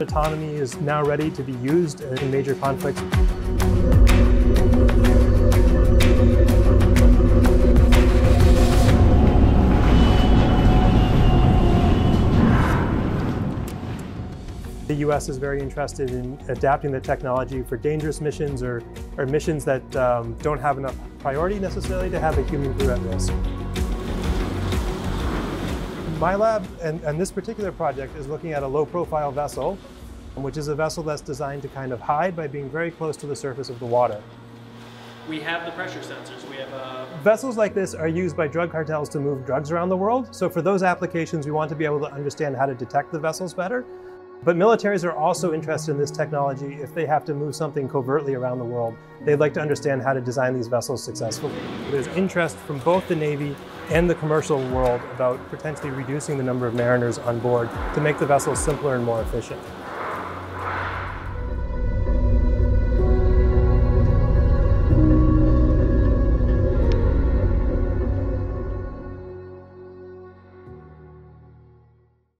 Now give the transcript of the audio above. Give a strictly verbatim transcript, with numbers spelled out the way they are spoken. Autonomy is now ready to be used in major conflicts. The U S is very interested in adapting the technology for dangerous missions or, or missions that um, don't have enough priority necessarily to have a human crew at risk. My lab and, and this particular project is looking at a low-profile vessel, which is a vessel that's designed to kind of hide by being very close to the surface of the water. We have the pressure sensors. We have uh... Vessels like this are used by drug cartels to move drugs around the world. So for those applications, we want to be able to understand how to detect the vessels better. But militaries are also interested in this technology if they have to move something covertly around the world. They'd like to understand how to design these vessels successfully. There's interest from both the Navy and the commercial world about potentially reducing the number of mariners on board to make the vessels simpler and more efficient.